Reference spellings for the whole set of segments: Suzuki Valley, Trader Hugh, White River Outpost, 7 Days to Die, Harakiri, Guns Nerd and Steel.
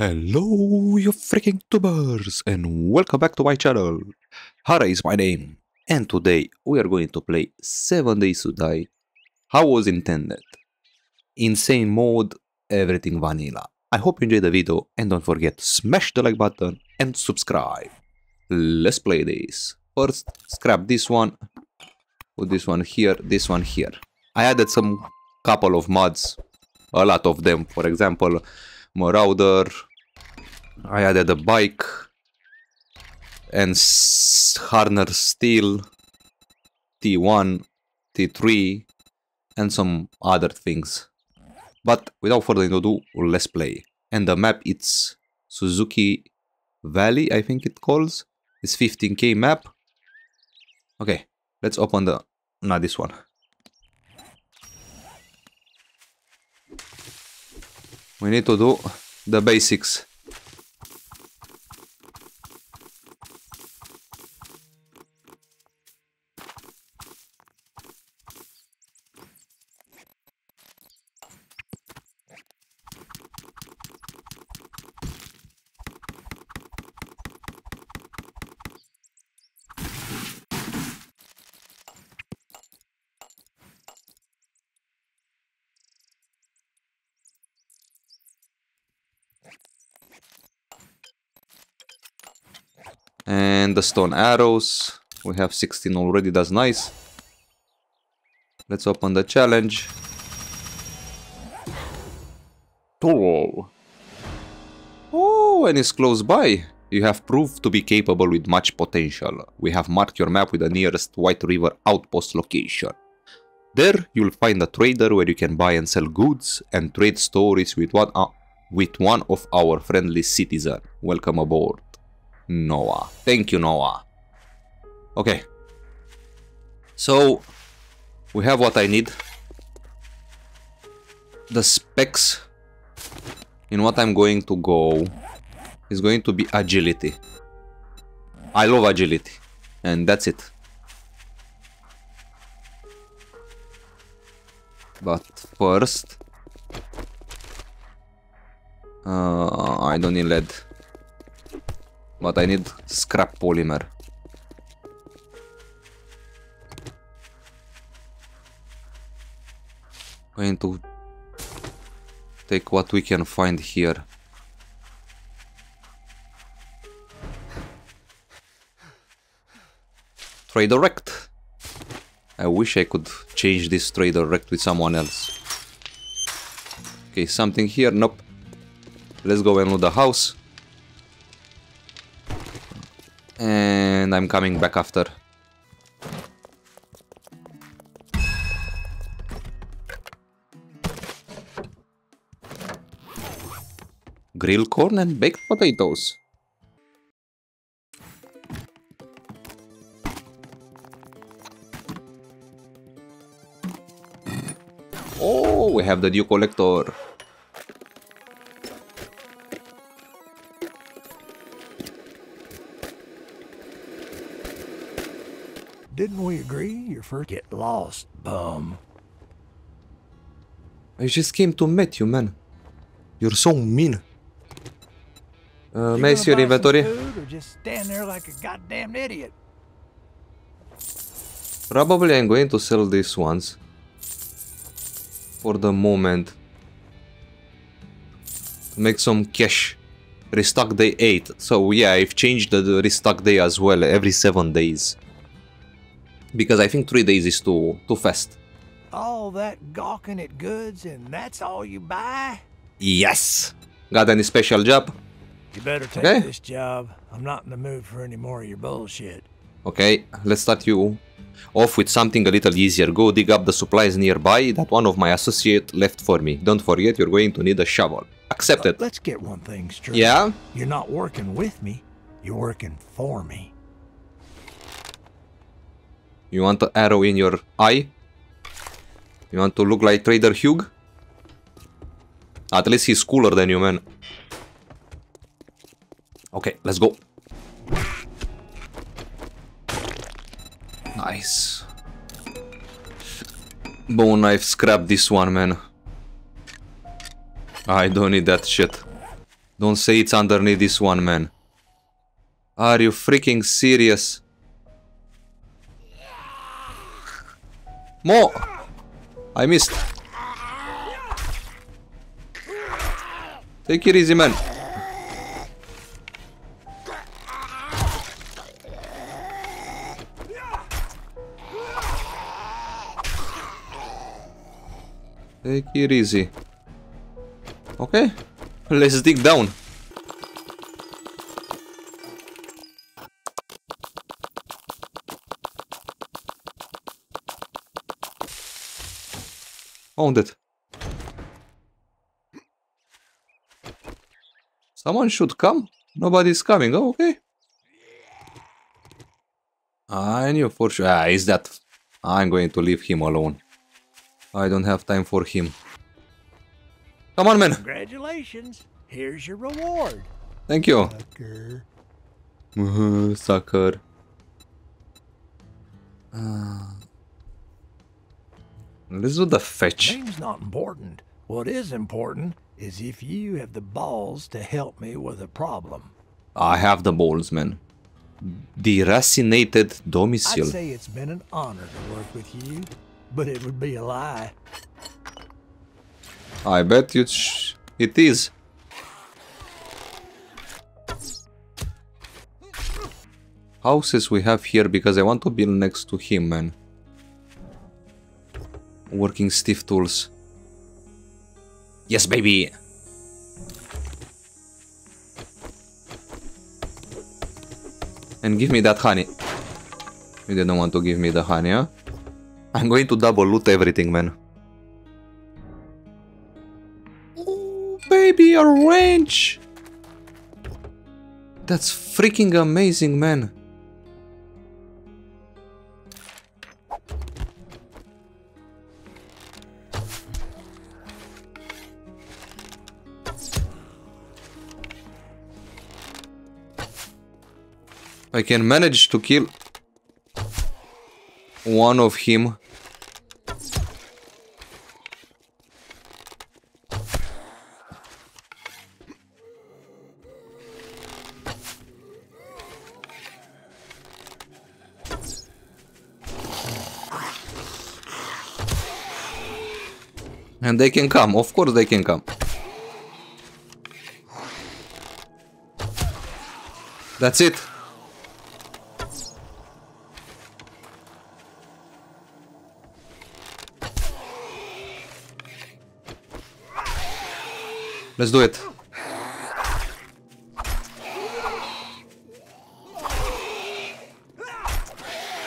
Hello, you freaking tubers, and welcome back to my channel. Hara is my name, and today we are going to play 7 Days to Die, how was intended. Insane mode, everything vanilla. I hope you enjoyed the video, and don't forget to smash the like button and subscribe. Let's play this. First, scrap this one, put this one here, this one here. I added some couple of mods, a lot of them, for example, Marauder. I added a bike and harness steel, T1, T3 and some other things. But without further ado, let's play. And the map, it's Suzuki Valley, I think it calls. It's 15k map. Okay, let's open the... not this one. We need to do the basics. And the stone arrows, we have 16 already, that's nice. Let's open the challenge. Oh, and it's close by. You have proved to be capable with much potential. We have marked your map with the nearest White River Outpost location. There you'll find a trader where you can buy and sell goods and trade stories with one of our friendly citizens. Welcome aboard, Noah. Thank you, Noah. Okay, so we have what I need, the specs. In what I'm going to go is going to be agility. I love agility, and that's it. But first, I don't need lead. But I need scrap polymer. Going to take what we can find here. Trader Rect. I wish I could change this Trader Rect with someone else. Okay, something here. Nope. Let's go and loot the house. And I'm coming back after. Grilled corn and baked potatoes. Oh, we have the new collector. Didn't we agree your first get lost, bum? I just came to meet you, man. You're so mean. May I see your inventory? Or just stand there like a goddamn idiot? Probably I'm going to sell these ones for the moment. Make some cash. Restock day 8. So yeah, I've changed the restock day as well, every 7 days. Because I think 3 days is too fast. All that gawking at goods and that's all you buy? Yes. Got any special job? You better take this job. I'm not in the mood for any more of your bullshit. Okay, let's start you off with something a little easier. Go dig up the supplies nearby that one of my associates left for me. Don't forget, you're going to need a shovel. Accepted. Let's get one thing straight. Yeah? You're not working with me. You're working for me. You want an arrow in your eye? You want to look like Trader Hugh? At least he's cooler than you, man. Okay, let's go. Nice. Bone knife, scrap this one, man. I don't need that shit. Don't say it's underneath this one, man. Are you freaking serious? Mo! I missed. Take it easy, man. Take it easy. Okay, let's dig down. Found it. Someone should come. Nobody's coming. Oh, okay. I knew for sure. Ah, is that? I'm going to leave him alone. I don't have time for him. Come on, man. Congratulations. Here's your reward. Thank you. Sucker. Sucker. Let's do the fetch. Name's not important. What is important is if you have the balls to help me with a problem. I have the balls, man. Deracinated domicile. I'd say it's been an honor to work with you. But it would be a lie. I bet you it is. Houses we have here because I want to build next to him, man. Working stiff tools. Yes, baby! And give me that honey. You didn't want to give me the honey, huh? I'm going to double loot everything, man. Ooh, baby, a wrench! That's freaking amazing, man. I can manage to kill one of him. And they can come, of course they can come. That's it. Let's do it.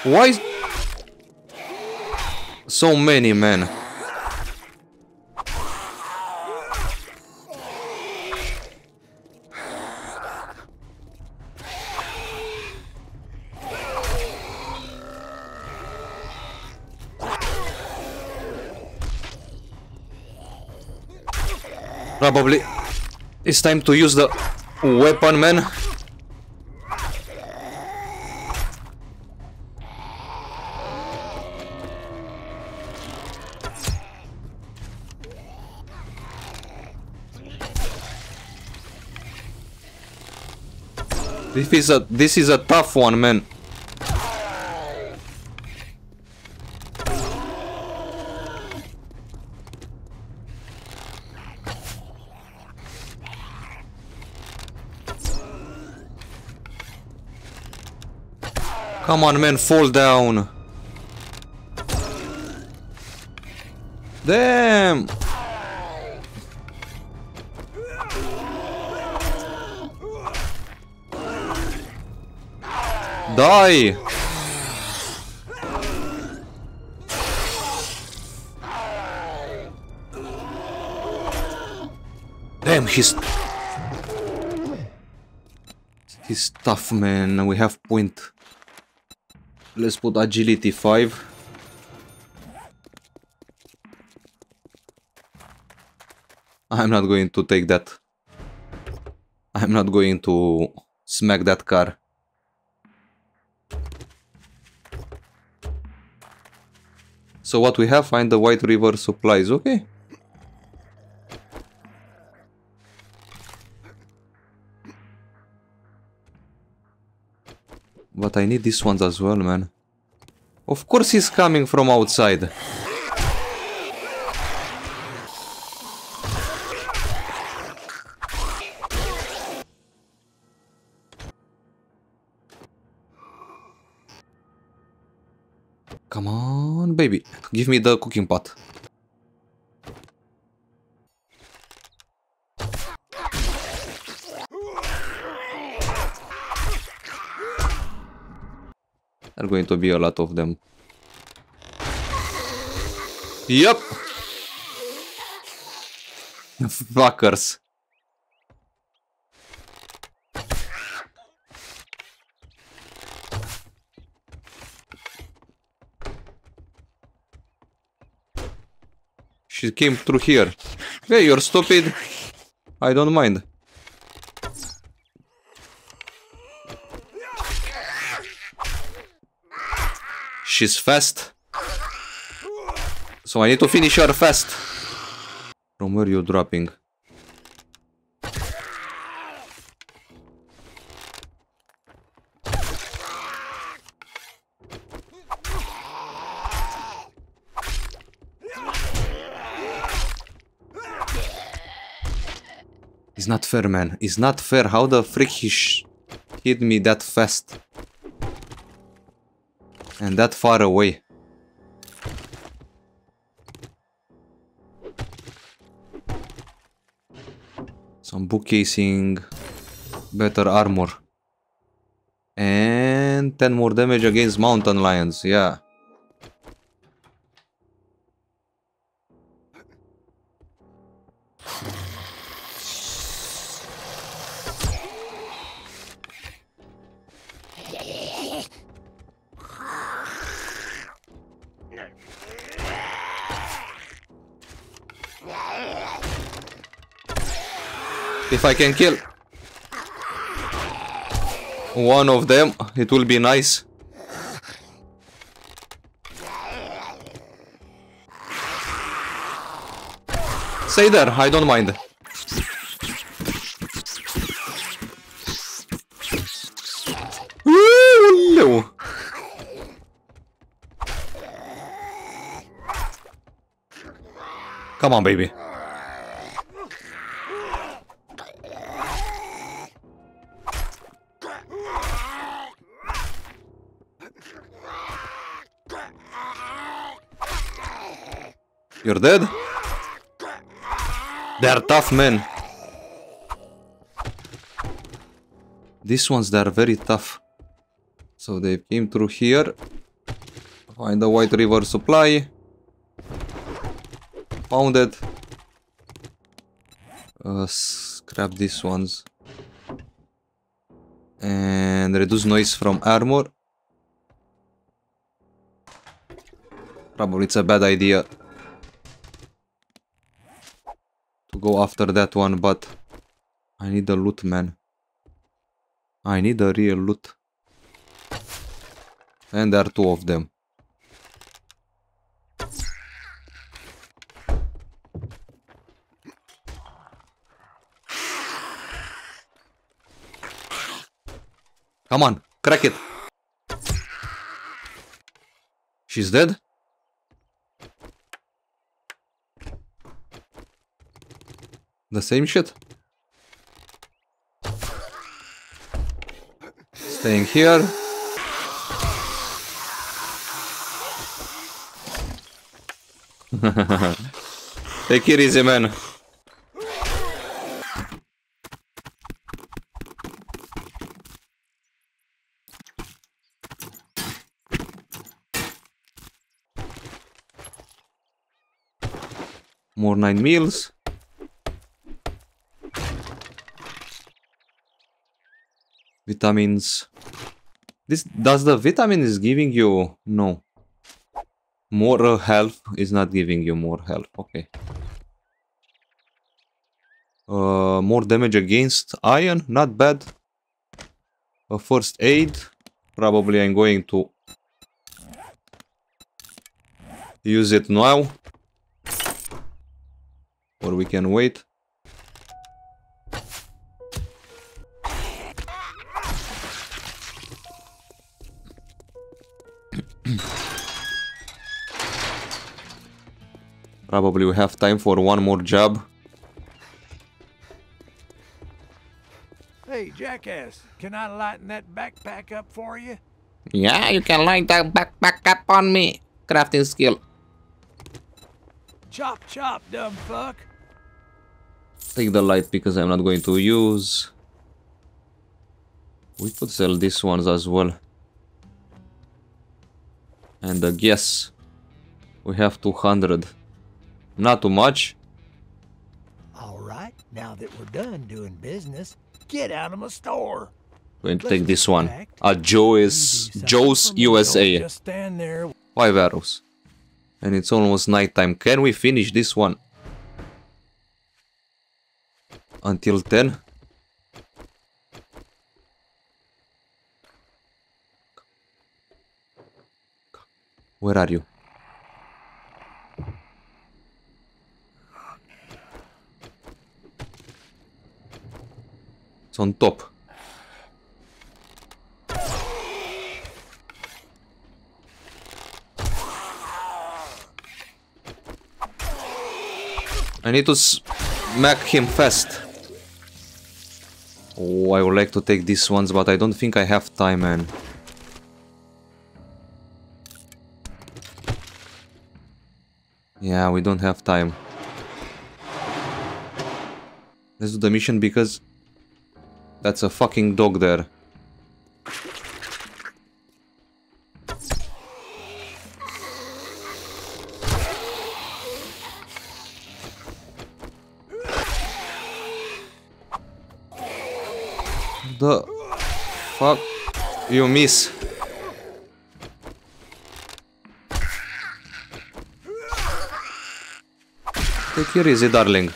Why? So many, men. Probably it's time to use the weapon, man. This is a tough one, man. Come on, man, fall down. Damn. Die. Damn, he's tough, man. We have point. Let's put agility 5. I'm not going to take that. I'm not going to smack that car. So what we have, find the White River supplies, okay. But I need these ones as well, man. Of course he's coming from outside. Come on, baby. Give me the cooking pot. There are going to be a lot of them. Yep. Fuckers. She came through here. Hey, you're stupid. I don't mind. She's fast. So I need to finish her fast. From where are you dropping? It's not fair, man. It's not fair. How the frick he hit me that fast? And that far away. Some book casing, better armor. And 10 more damage against mountain lions, yeah. If I can kill one of them, it will be nice. Stay there, I don't mind. Come on, baby. You're dead? They're tough, men. These ones, they're very tough. So they came through here. Find the White River supply. Found it. Scrap these ones. And reduce noise from armor. Probably it's a bad idea to go after that one, but I need the loot, man. I need the real loot. And there are two of them. Come on, crack it. She's dead? The same shit? Staying here. Take it easy, man. More 9 meals. Vitamins. This does the vitamin is giving you no more health. Is not giving you more health. Okay. More damage against iron. Not bad. A first aid. Probably I'm going to use it now, or we can wait. Probably we have time for one more job. Hey, jackass, can I lighten that backpack up for you? Yeah, you can light that backpack up on me. Crafting skill. Chop, chop, dumb fuck. Take the light because I'm not going to use. We could sell these ones as well. And I guess we have 200. Not too much. All right, now that we're done doing business, get out of my store. Going to take this one. Joe's USA. Just stand there. 5 arrows. And it's almost night time. Can we finish this one? Until 10? Where are you? It's on top. I need to smack him fast. Oh, I would like to take these ones, but I don't think I have time, man. Yeah, we don't have time. Let's do the mission because that's a fucking dog there. The fuck? You miss. Take it easy, darling.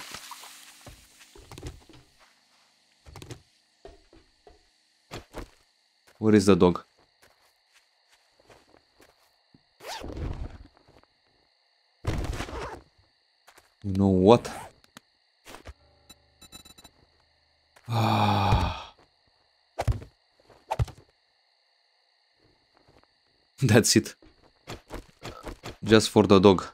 Where is the dog? You know what? That's it. Just for the dog.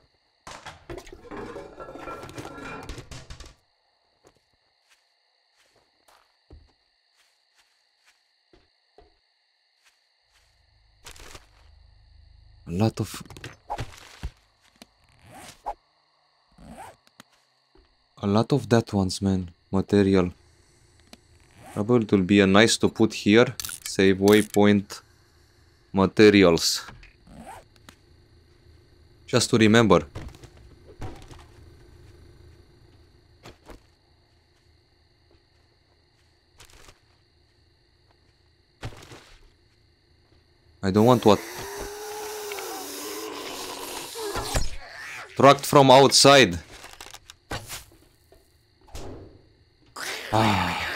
A lot of... a lot of that ones, man. Material. Probably it will be nice to put here. Save waypoint. Materials. Just to remember. I don't want to attract from outside. Ah.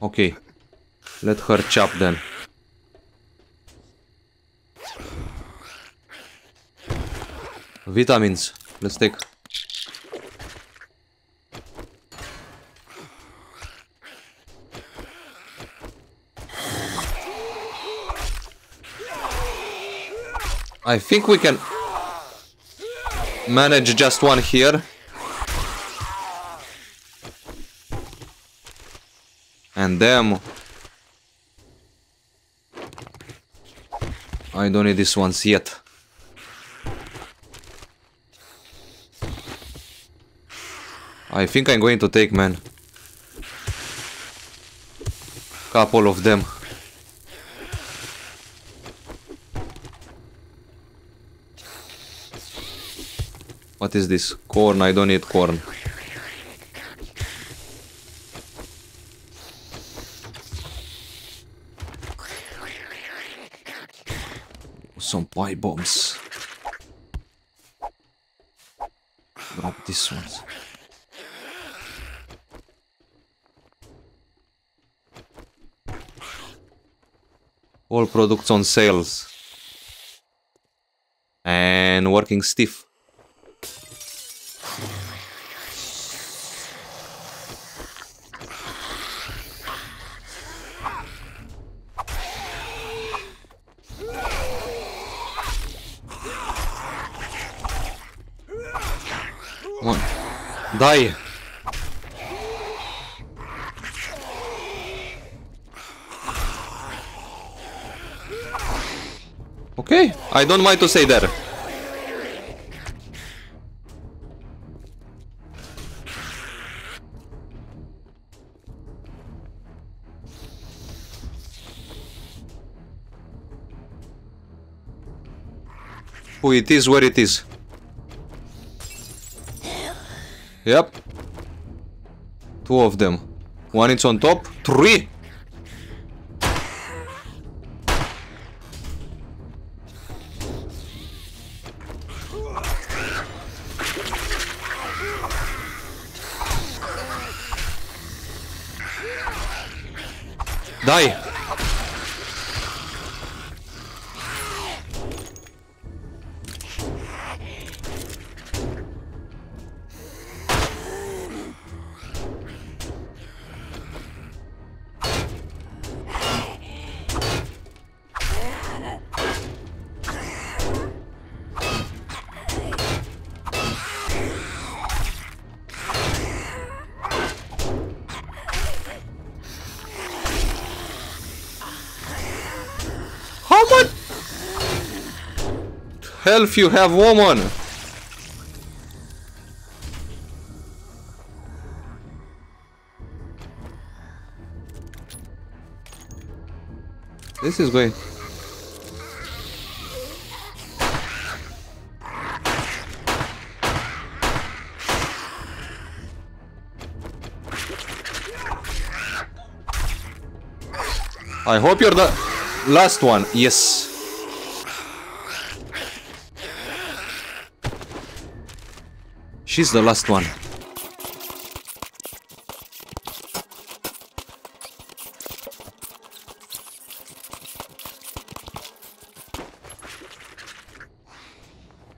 Okay. Let her chop then. Vitamins. Let's take. I think we can manage just one here. And them. I don't need these ones yet. I think I'm going to take, man. Couple of them. What is this? Corn, I don't need corn. Some pie bombs. Grab these ones. All products on sales. And working stiff. Come on. Die. Okay, I don't mind to say that. Oh, it is where it is. Yep. Two of them. One is on top. Three! Die! Health you have, woman. This is going. I hope you're the last one. Yes. She's the last one.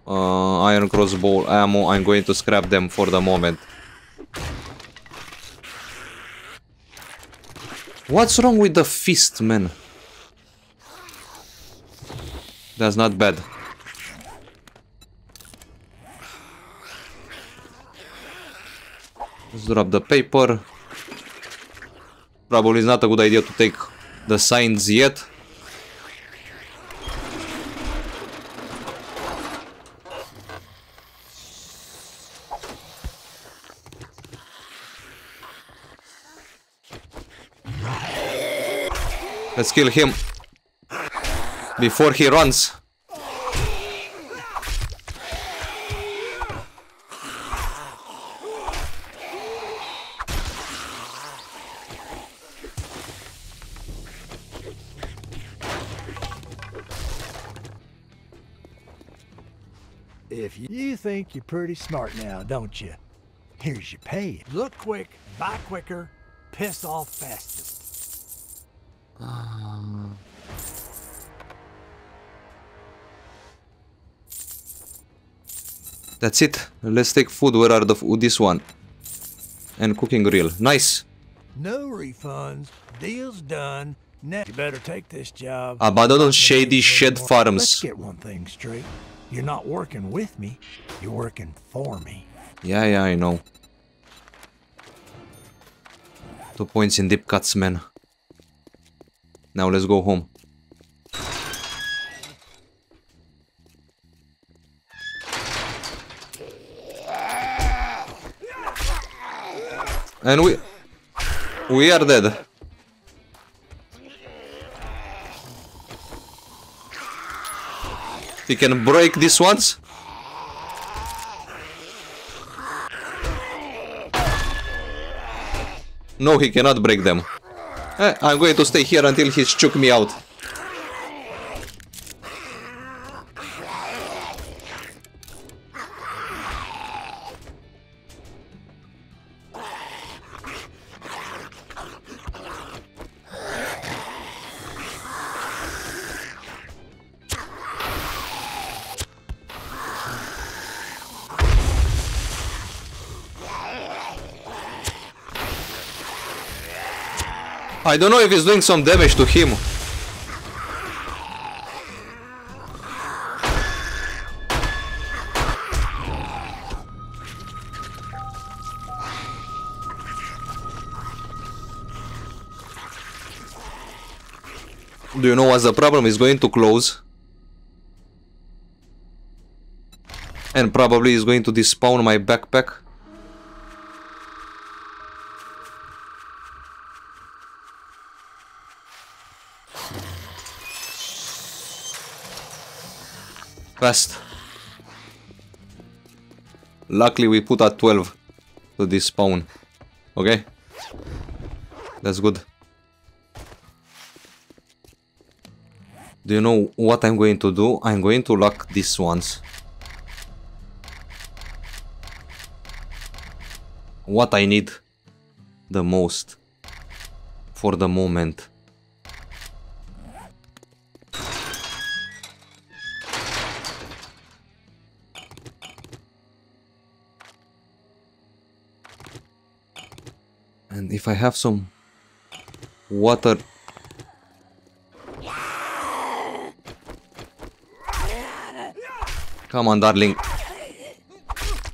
Iron crossbow ammo. I'm going to scrap them for the moment. What's wrong with the fist, man? That's not bad. Let's drop the paper. Probably is not a good idea to take the signs yet. Let's kill him before he runs. You're pretty smart now, don't you? Here's your pay. Look quick, buy quicker, piss off faster. That's it. Let's take food. Where are the food? This one. And cooking grill. Nice. No refunds. Deal's done. Now you better take this job. Abandon shady shed farms. Let's get one thing straight. You're not working with me, you're working for me. Yeah, I know. 2 points in deep cuts, man. Now let's go home. And we are dead. You can break these ones. No, he cannot break them. I'm going to stay here until he choke me out. I don't know if he's doing some damage to him. Do you know what's the problem? It's going to close. And probably is going to despawn my backpack. Fast. Luckily we put at 12 to despawn. Okay? That's good. Do you know what I'm going to do? I'm going to lock these ones. What I need the most for the moment. And if I have some water. Come on, darling.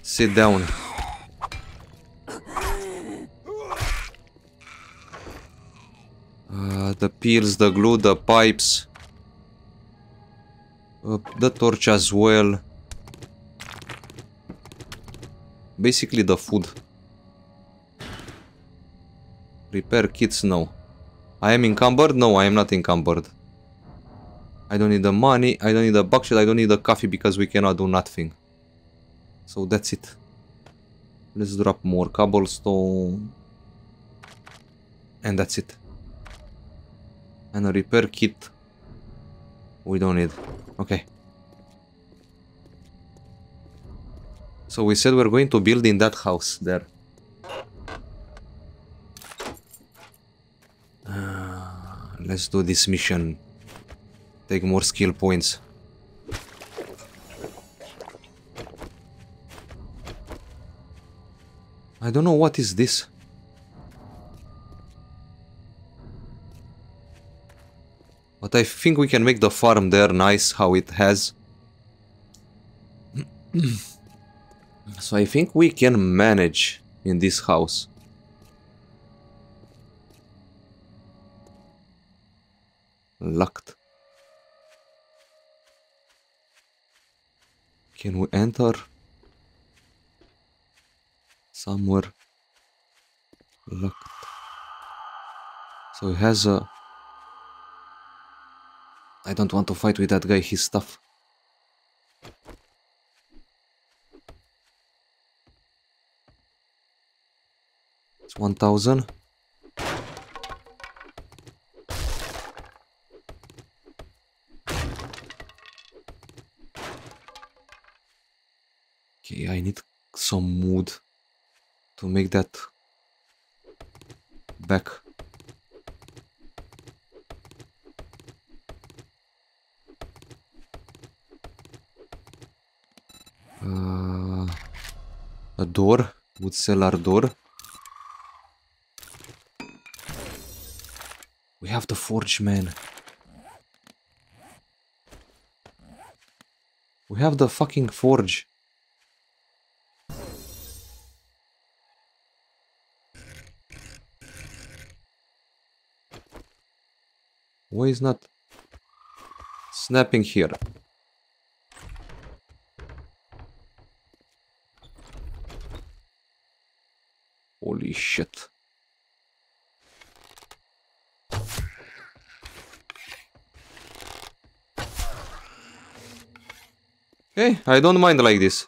Sit down. The peels, the glue, the pipes, the torch as well. Basically the food. Repair kits, no. I am encumbered? No, I am not encumbered. I don't need the money, I don't need the buckshot, I don't need the coffee because we cannot do nothing. So that's it. Let's drop more cobblestone. And that's it. And a repair kit we don't need. Okay. So we said we're going to build in that house there. Let's do this mission. Take more skill points. I don't know what is this. But I think we can make the farm there nice, how it has. So I think we can manage in this house. Locked. Can we enter? Somewhere. Locked. So it has a... I don't want to fight with that guy, he's tough. It's 1000. Okay, I need some wood to make that back. A door, wood cellar door. We have the forge man. We have the fucking forge. Why is not snapping here? Holy shit. Hey, I don't mind like this.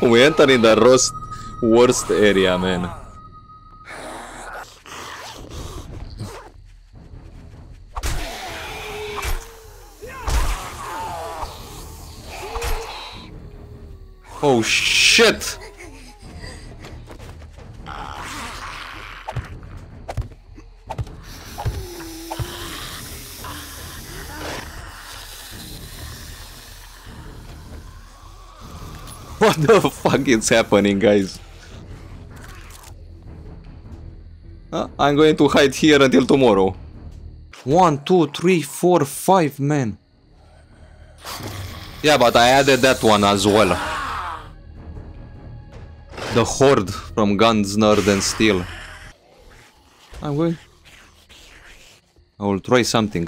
We enter in the worst area, man. Oh shit! What the fuck is happening, guys? I'm going to hide here until tomorrow. 1, 2, 3, 4, 5, man. Yeah, but I added that one as well. The horde from Guns, Nerd and Steel. I'm going. I will try something.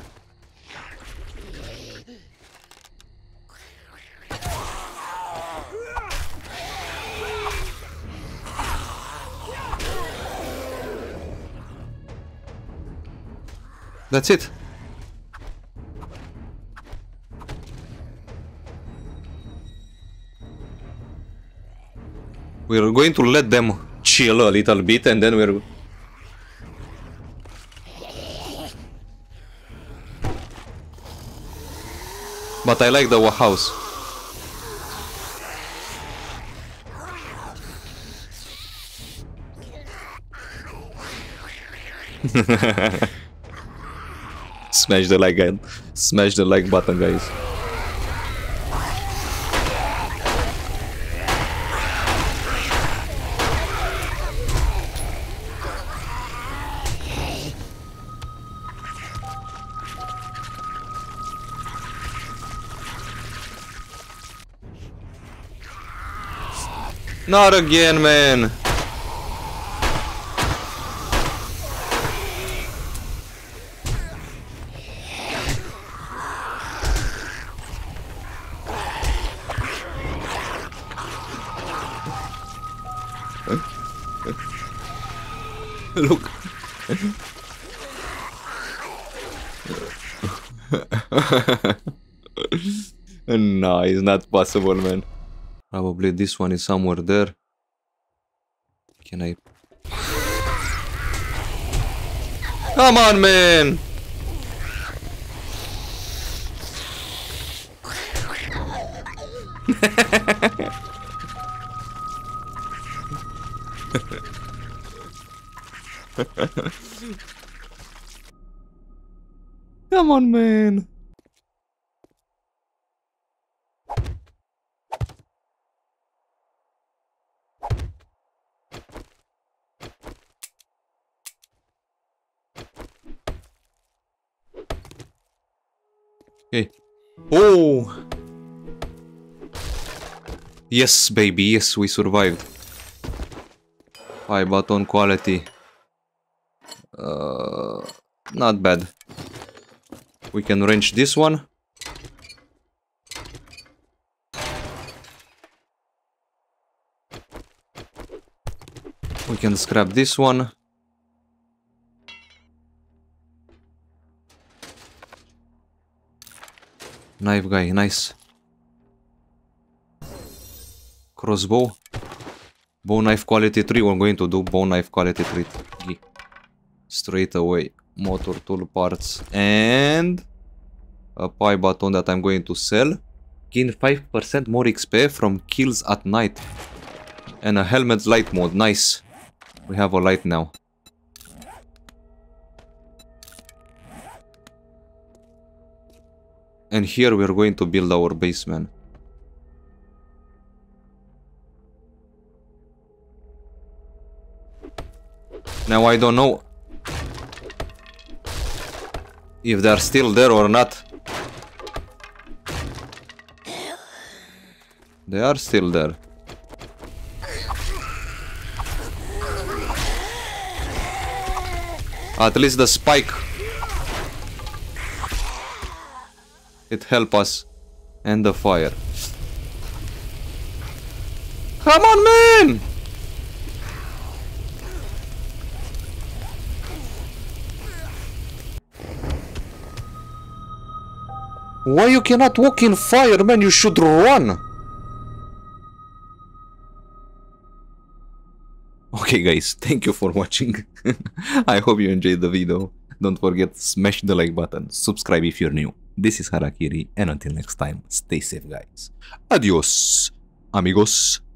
That's it. We're going to let them chill a little bit and then we're... But I like the house. Smash the like button. Smash the like button, guys. Not again, man. Look. No, it's not possible, man. Probably this one is somewhere there. Can I... Come on, man! Come on, man! Hey. Oh! Yes, baby, yes, we survived. High button quality. Not bad. We can wrench this one. We can scrap this one. Knife guy, nice. Crossbow. Bow knife quality 3. We're going to do bow knife quality 3 straight away. Motor tool parts and a pie button that I'm going to sell. Gain 5% more XP from kills at night. And a helmet light mode, nice. We have a light now. And here we are going to build our base, man. Now I don't know if they are still there or not. They are still there. At least the spike. It helps us. And the fire. Come on, man! Why you cannot walk in fire, man? You should run! Okay, guys. Thank you for watching. I hope you enjoyed the video. Don't forget to smash the like button. Subscribe if you're new. This is Harakiri, and until next time, stay safe, guys. Adios, amigos.